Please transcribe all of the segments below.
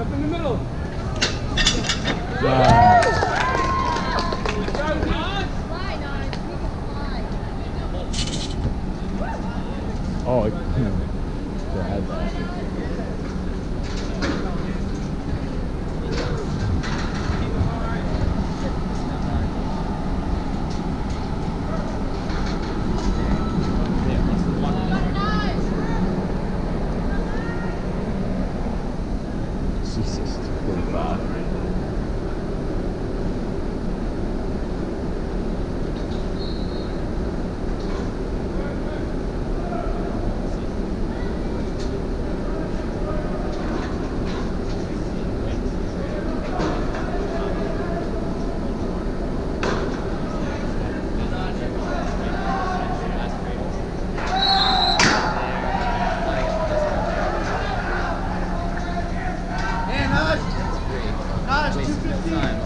Step in the middle. Wow. Oh, it can't.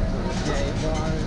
Time.